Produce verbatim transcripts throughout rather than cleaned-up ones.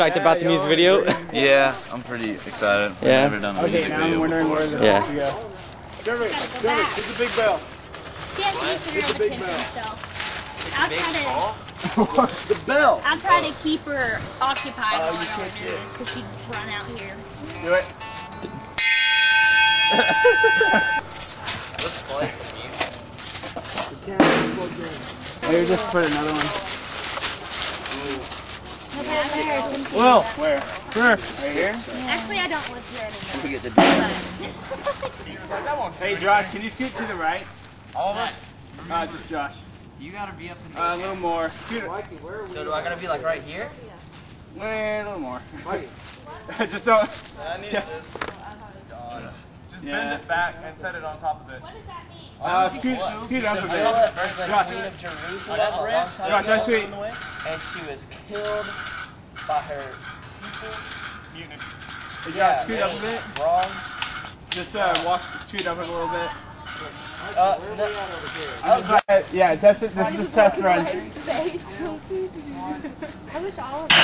psyched yeah, about the music video? Yeah, I'm pretty excited. Yeah. I've never done a okay, music now video I'm wondering before, where so. Yeah. To go. Dermot, Dermot, it's a big bell. He has to Instagram attention himself. I'll try to. What's the bell? I'll try to keep her occupied while I do this because she'd run out here. Do it. Let's play some music. Here, just put another one. Well, where? Where? Right here? Actually, I don't live here anymore. Hey, Josh, can you scoot to the right? All of us? Uh, just Josh. You gotta be up in the uh, a little more. So do I gotta be like right here? Way, a little more. Just don't. I need yeah. this. Just yeah. bend it back and set it on top of it. What does that mean? Uh, scoot, squeeze up a bit. Josh, Josh, I sweet. And she was killed by her people. Mutiny. Hey, yeah, scoot up a bit. Wrong. Just uh, walk, scoot up a little bit. Uh, Where no. over here? Okay. Yeah, test it. This is a test run. I wish all of us.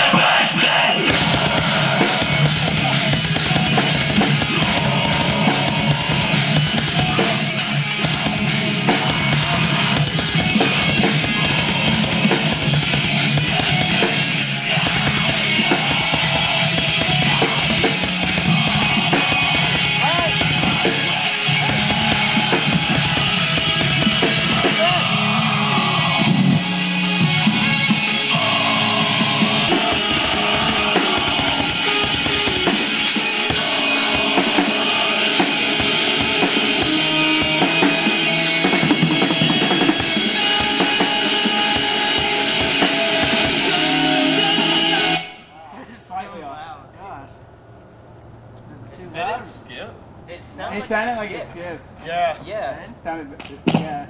It sounded like it skipped. Yeah. Yeah. It sounded, yeah.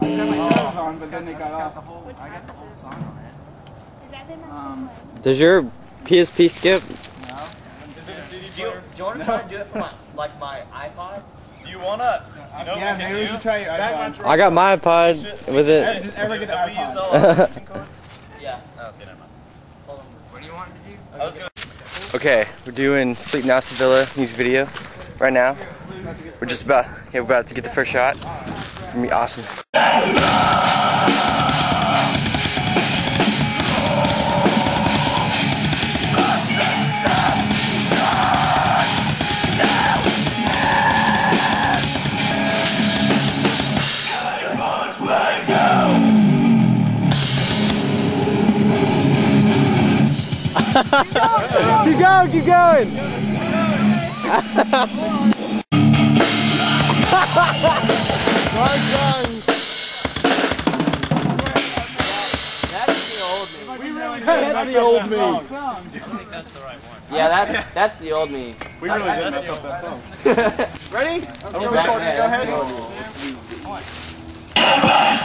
I set my headphones on, but then they got off. I got the whole song on it. Is that the um, does your P S P skip? No. Is it a C D player? Do you want to try to do it for my, like my iPod? Do you want to? No, yeah, maybe we should try your iPod. I got my iPod with it. Did ever get the iPod? We use all our collection cards? Yeah. Oh, okay, never mind. Hold on. What do you want to do? I was going to. Okay, we're doing Sleep Now Sivylla music video. Right now, we're just about, yeah, we're about to get the first shot. It's gonna be awesome. Keep going, keep going. Well done. That's the old me. We really that's the old me. I think that's the right one. Yeah, that's that's the old me. We really did mess up that song. Ready? I'm going to go ahead. Go ahead. Is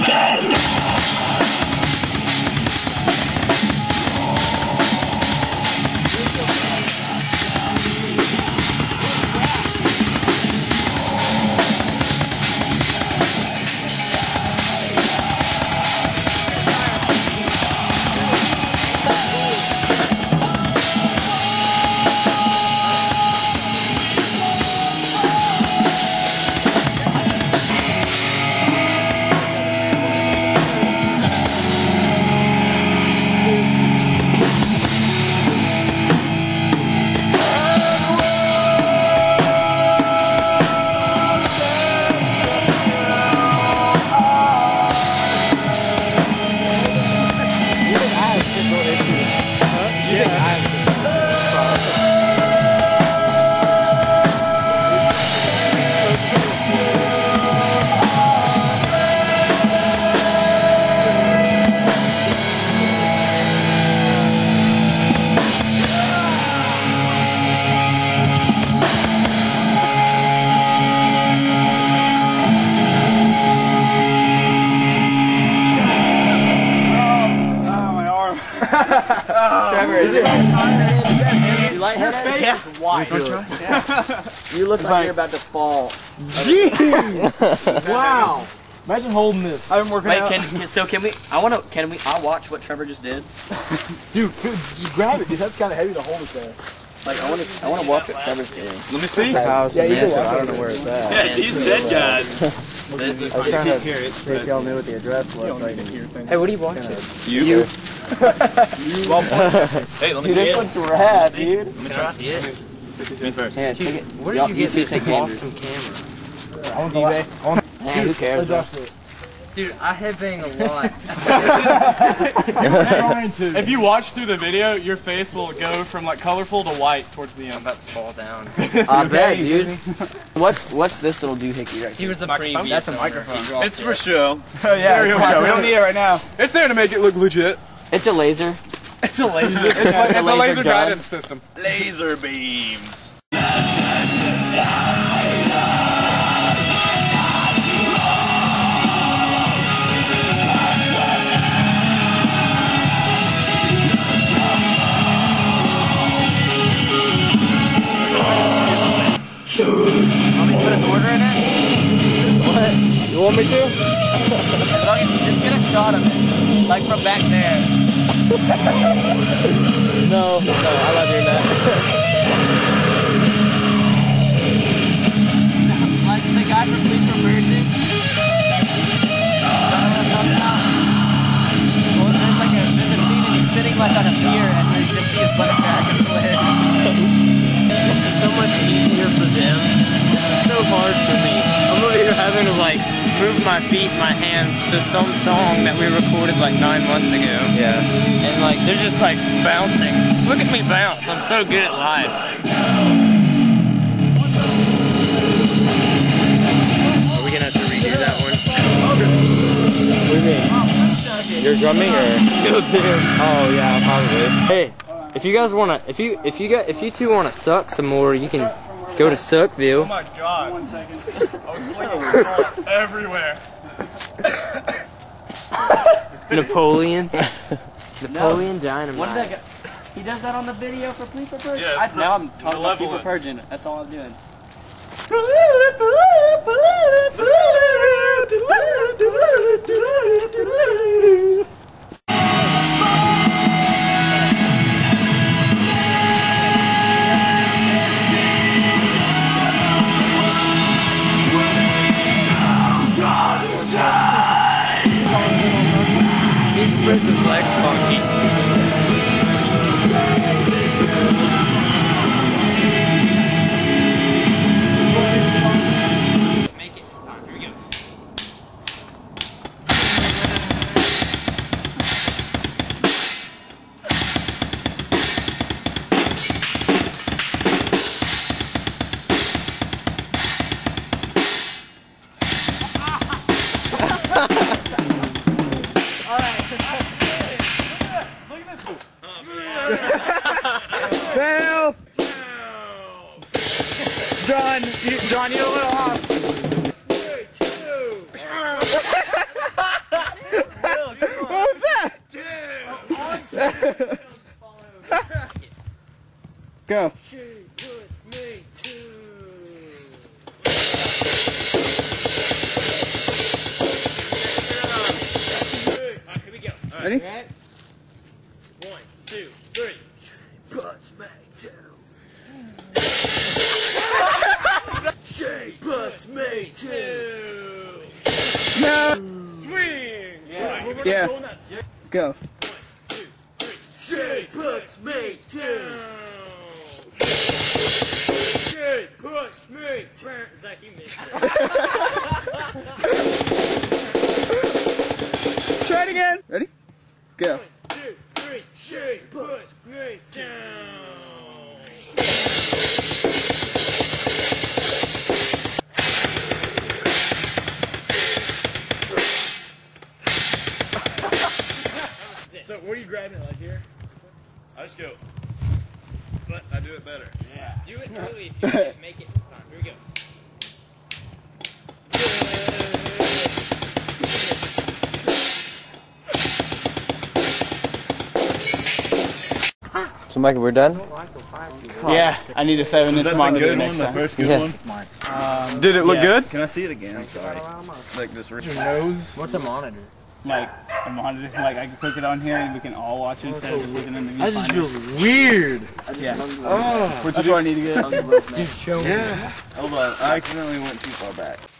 it? You like her face? Yeah. Is wide. Yeah. You look like you're about to fall. Jeez! Wow. Imagine holding this. I've been working Wait, out. Wait, can, so can we, I want to, can we, I'll watch what Trevor just did. Dude, just grab it, dude. That's kind of heavy to hold it there. Like, I want to, I want to walk what Trevor's doing. Let me see. House yeah, you I don't know where it's at. Yeah, these dead guys. I was trying to see if y'all knew what the address was. Like, hey, what are you watching? You. you. Hey, let me dude, see this it. One's rad, dude. Let me try to see it. Me first. Yeah, dude, where did you get this awesome camera? On eBay. Man, who cares? Dude, I headbang a lot. If you watch through the video, your face will go from like colorful to white towards the end. I'm about to fall down. I bet, dude. What's what's this little doohickey right here? He was a preview. That's a microphone. It's for show. Oh, yeah, we don't need it right now. It's there to make it look legit. It's a laser. It's a laser. It's, it's, it's a laser, laser guidance system. Laser beams. You want me to? As long as you just get a shot of it, like from back there. No, no, I love you, man. Like the guy from Sleep Now Sivylla. Well, there's like a there's a scene and he's sitting like on a pier and you just see his butt crack. It's hilarious. This is so much easier for them. This is so hard for me. I'm over here having to like. Move my feet, my hands to some song that we recorded like nine months ago. Yeah. And like they're just like bouncing. Look at me bounce. I'm so good at life. Are we gonna have to redo that one? What do you mean? You're drumming or? Oh, dude. Oh yeah, probably. Hey, if you guys wanna, if you if you got if you two wanna suck some more, you can. Go to Suckville. Oh my god. One second. I was playing with salt everywhere. Napoleon. Napoleon no. Dynamite. What did that guy? He does that on the video for Pleeper Purge? Yeah, I, now I'm talking about Pleeper Purge in it. That's all I'm doing. His legs funky. Make it. All right, here we go. All right. Fail! John, you, John, you're a little off. Three, two. What was that? Two. Oh, two. Go. She puts me too. All right, here we go. All right. Ready? One, two, three. Puts me too. She puts me too. No. Swing. Yeah. Right, yeah. Go, go. One, two, three. She puts me too. She puts me too. Zach, you missed it. Try it again. Ready? Go. One, two. She puts me down. So where are you grabbing it? Like here? I just go. But I do it better. Yeah. Do it early if you just make it. All right, here we go. So Michael, we're done? Yeah, I need a seven inch monitor next time. That's a good one, the first good one? Um, Did it look yeah. good? Can I see it again? I'm sorry. Like this. Your nose. What's a monitor? Like a monitor. Like I can click it on here and we can all watch it instead of just looking in the viewfinder. That just feels weird. Yeah. Oh. Which is where I need to get. Just show me. Yeah. Hold on. I accidentally went too far back.